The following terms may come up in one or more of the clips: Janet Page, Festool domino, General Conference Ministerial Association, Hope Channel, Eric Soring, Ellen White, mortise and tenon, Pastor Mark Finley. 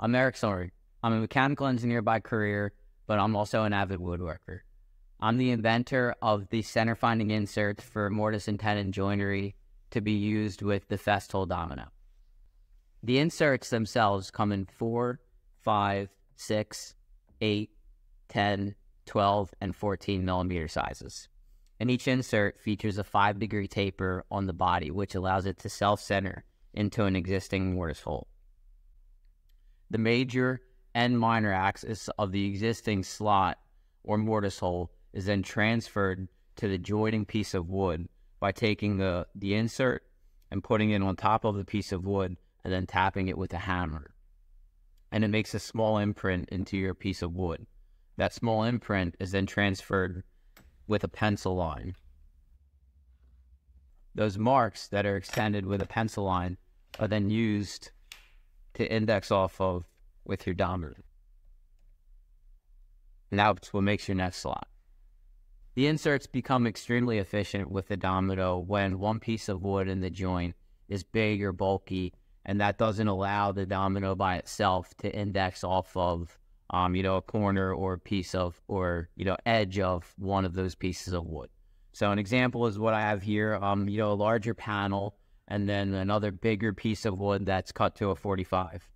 I'm Eric Soring. I'm a mechanical engineer by career, but I'm also an avid woodworker. I'm the inventor of the center finding inserts for mortise and tenon joinery to be used with the Festool domino. The inserts themselves come in 4, 5, 6, 8, 10, 12, and 14 millimeter sizes. And each insert features a 5-degree taper on the body, which allows it to self-center into an existing mortise hole. The major and minor axis of the existing slot or mortise hole is then transferred to the joining piece of wood by taking the insert and putting it on top of the piece of wood and then tapping it with a hammer. And it makes a small imprint into your piece of wood. That small imprint is then transferred with a pencil line. Those marks that are extended with a pencil line are then used to index off of with your domino. And that's what makes your next slot. The inserts become extremely efficient with the domino when one piece of wood in the joint is big or bulky, and that doesn't allow the domino by itself to index off of a corner or a piece of, or, edge of one of those pieces of wood. So an example is what I have here, a larger panel and then another bigger piece of wood that's cut to a 45.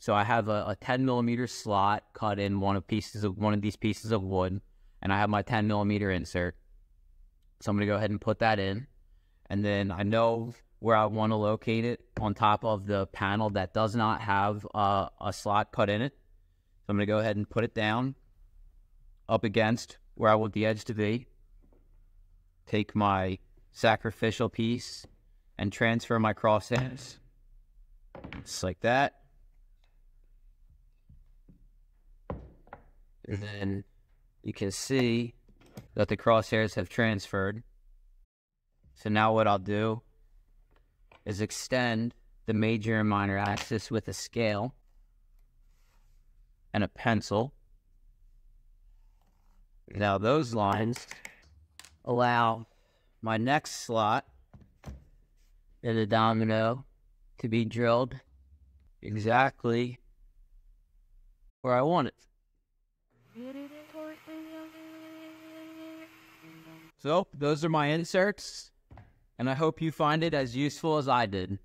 So I have a 10 millimeter slot cut in one of these pieces of wood, and I have my 10 millimeter insert. So I'm going to go ahead and put that in. And then I know where I want to locate it on top of the panel that does not have a slot cut in it. So I'm going to go ahead and put it down up against where I want the edge to be. Take my sacrificial piece and transfer my crosshairs just like that. And then you can see that the crosshairs have transferred. So now what I'll do is extend the major and minor axis with a scale and a pencil. Now those lines allow my next slot in the domino to be drilled exactly where I want it. So those are my inserts, and I hope you find it as useful as I did.